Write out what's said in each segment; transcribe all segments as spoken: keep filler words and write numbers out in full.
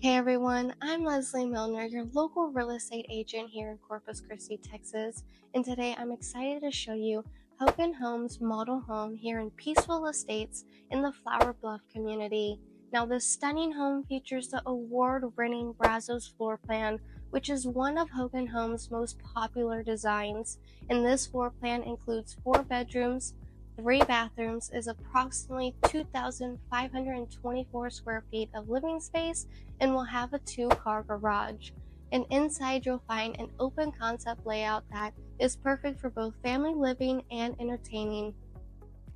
Hey everyone, I'm Lezli Milner, your local real estate agent here in Corpus Christi, Texas, and today I'm excited to show you Hogan Homes model home here in Peaceful Estates in the Flower Bluff community. Now this stunning home features the award-winning Brazos floor plan, which is one of Hogan Homes' most popular designs, and this floor plan includes four bedrooms, three bathrooms, is approximately two thousand five hundred twenty-four square feet of living space, and will have a two-car garage. And inside you'll find an open concept layout that is perfect for both family living and entertaining.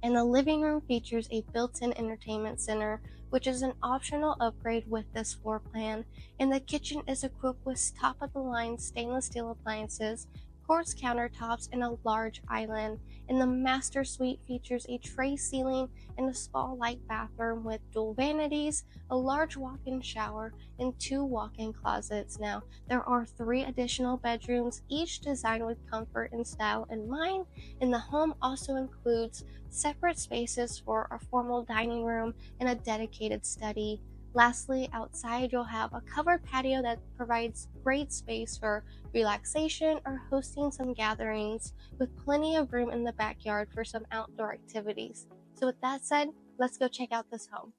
And the living room features a built-in entertainment center, which is an optional upgrade with this floor plan. And the kitchen is equipped with top-of-the-line stainless steel appliances, quartz countertops, and a large island. And the master suite features a tray ceiling and a small light bathroom with dual vanities, a large walk-in shower, and two walk-in closets. Now, there are three additional bedrooms, each designed with comfort and style in mind, and the home also includes separate spaces for a formal dining room and a dedicated study. Lastly, outside you'll have a covered patio that provides great space for relaxation or hosting some gatherings, with plenty of room in the backyard for some outdoor activities. So with that said, let's go check out this home.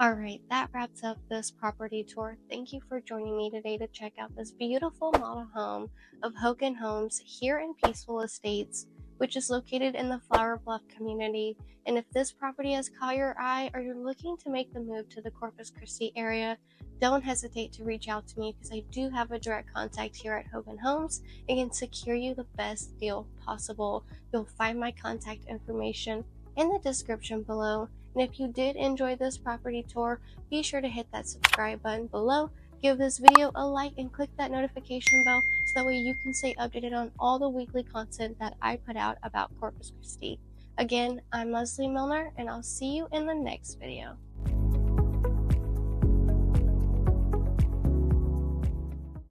All right, that wraps up this property tour. Thank you for joining me today to check out this beautiful model home of Hogan Homes here in Peaceful Estates, which is located in the Flower Bluff community. And if this property has caught your eye or you're looking to make the move to the Corpus Christi area, don't hesitate to reach out to me because I do have a direct contact here at Hogan Homes and can secure you the best deal possible. You'll find my contact information in the description below. And if you did enjoy this property tour, be sure to hit that subscribe button below, give this video a like, and click that notification bell so that way you can stay updated on all the weekly content that I put out about Corpus Christi. Again, I'm Lezli Milner, and I'll see you in the next video.